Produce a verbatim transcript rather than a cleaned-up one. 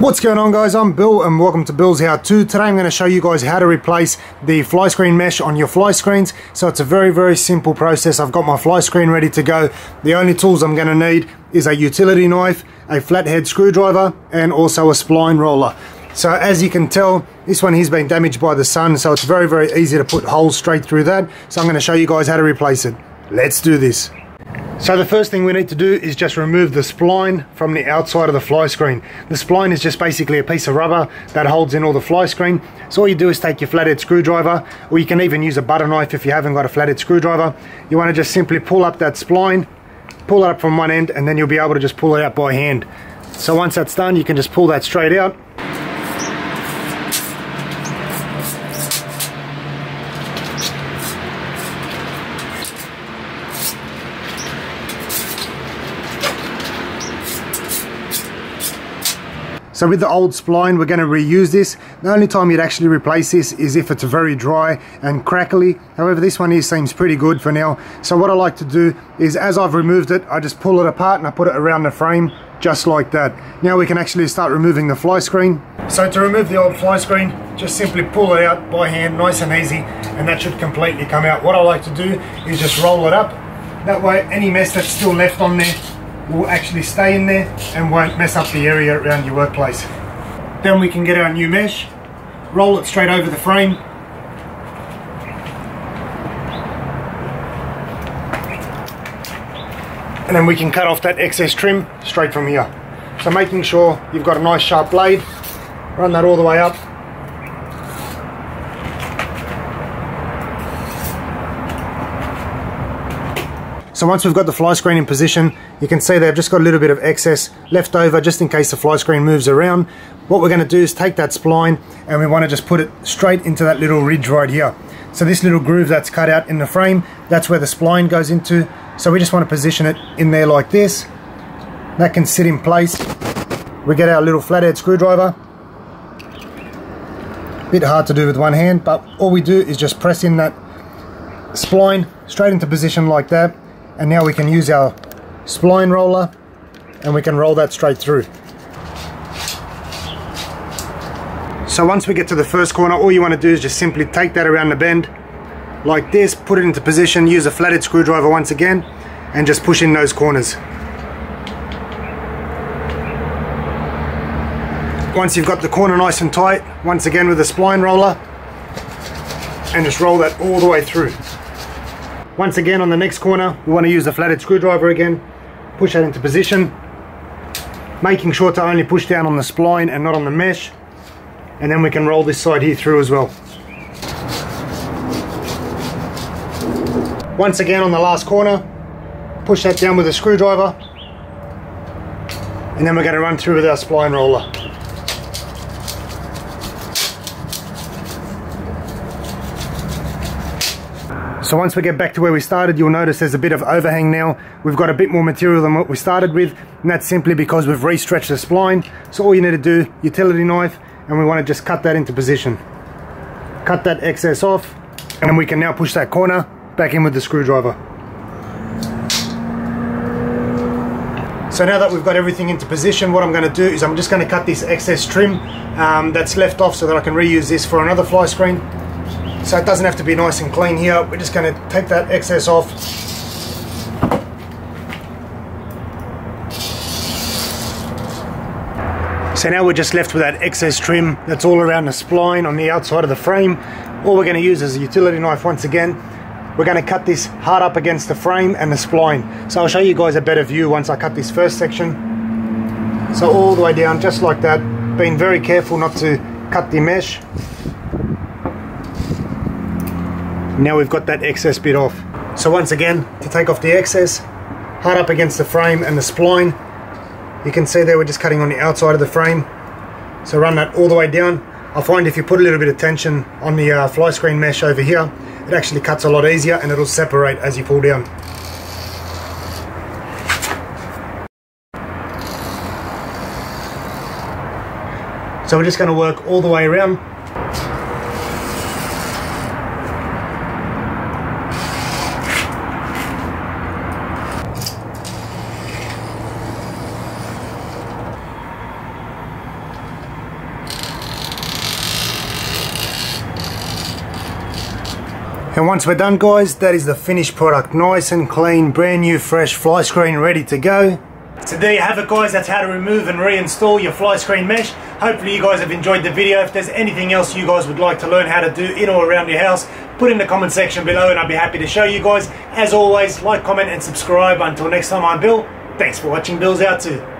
What's going on, guys? I'm Bill and welcome to Bill's How To. Today I'm going to show you guys how to replace the fly screen mesh on your fly screens. So it's a very very simple process. I've got my fly screen ready to go. The only tools I'm going to need is a utility knife, a flathead screwdriver, and also a spline roller. So as you can tell, this one here's been damaged by the sun, so it's very very easy to put holes straight through that. So I'm going to show you guys how to replace it. Let's do this. So the first thing we need to do is just remove the spline from the outside of the fly screen. The spline is just basically a piece of rubber that holds in all the fly screen. So all you do is take your flathead screwdriver, or you can even use a butter knife if you haven't got a flathead screwdriver. You want to just simply pull up that spline, pull it up from one end, and then you'll be able to just pull it out by hand. So once that's done, you can just pull that straight out. So with the old spline, we're going to reuse this. The only time you'd actually replace this is if it's very dry and crackly. However, this one here seems pretty good for now. So what I like to do is, as I've removed it, I just pull it apart and I put it around the frame, just like that. Now we can actually start removing the fly screen. So to remove the old fly screen, just simply pull it out by hand, nice and easy, and that should completely come out. What I like to do is just roll it up. That way, any mess that's still left on there will actually stay in there and won't mess up the area around your workplace. Then we can get our new mesh, roll it straight over the frame, and then we can cut off that excess trim straight from here. So making sure you've got a nice sharp blade, run that all the way up. So once we've got the fly screen in position, you can see they've just got a little bit of excess left over just in case the fly screen moves around. What we're going to do is take that spline and we want to just put it straight into that little ridge right here. So this little groove that's cut out in the frame, that's where the spline goes into. So we just want to position it in there like this. That can sit in place. We get our little flathead screwdriver. Bit hard to do with one hand, but all we do is just press in that spline straight into position like that. And now we can use our spline roller and we can roll that straight through. So once we get to the first corner, all you want to do is just simply take that around the bend like this, put it into position, use a flathead screwdriver once again, and just push in those corners. Once you've got the corner nice and tight, once again with a spline roller, and just roll that all the way through. Once again on the next corner, we want to use the flathead screwdriver again, push that into position, making sure to only push down on the spline and not on the mesh, and then we can roll this side here through as well. Once again on the last corner, push that down with a screwdriver, and then we're going to run through with our spline roller. So once we get back to where we started, you'll notice there's a bit of overhang now. We've got a bit more material than what we started with, and that's simply because we've re-stretched the spline. So all you need to do, utility knife, and we want to just cut that into position. Cut that excess off, and then we can now push that corner back in with the screwdriver. So now that we've got everything into position, what I'm going to do is I'm just going to cut this excess trim um, that's left off so that I can reuse this for another fly screen. So it doesn't have to be nice and clean here. We're just going to take that excess off. So now we're just left with that excess trim that's all around the spline on the outside of the frame. All we're going to use is a utility knife once again. We're going to cut this hard up against the frame and the spline. So I'll show you guys a better view once I cut this first section. So all the way down, just like that. Being very careful not to cut the mesh. Now we've got that excess bit off. So once again, to take off the excess, hard up against the frame and the spline. You can see there we're just cutting on the outside of the frame. So run that all the way down. I find if you put a little bit of tension on the uh, fly screen mesh over here, it actually cuts a lot easier and it'll separate as you pull down. So we're just going to work all the way around. And once we're done, guys, that is the finished product. Nice and clean, brand new, fresh fly screen, ready to go. So there you have it, guys. That's how to remove and reinstall your fly screen mesh. Hopefully you guys have enjoyed the video. If there's anything else you guys would like to learn how to do in or around your house, put in the comment section below and I'll be happy to show you guys. As always, like, comment and subscribe. Until next time, I'm Bill. Thanks for watching. Bill's out too.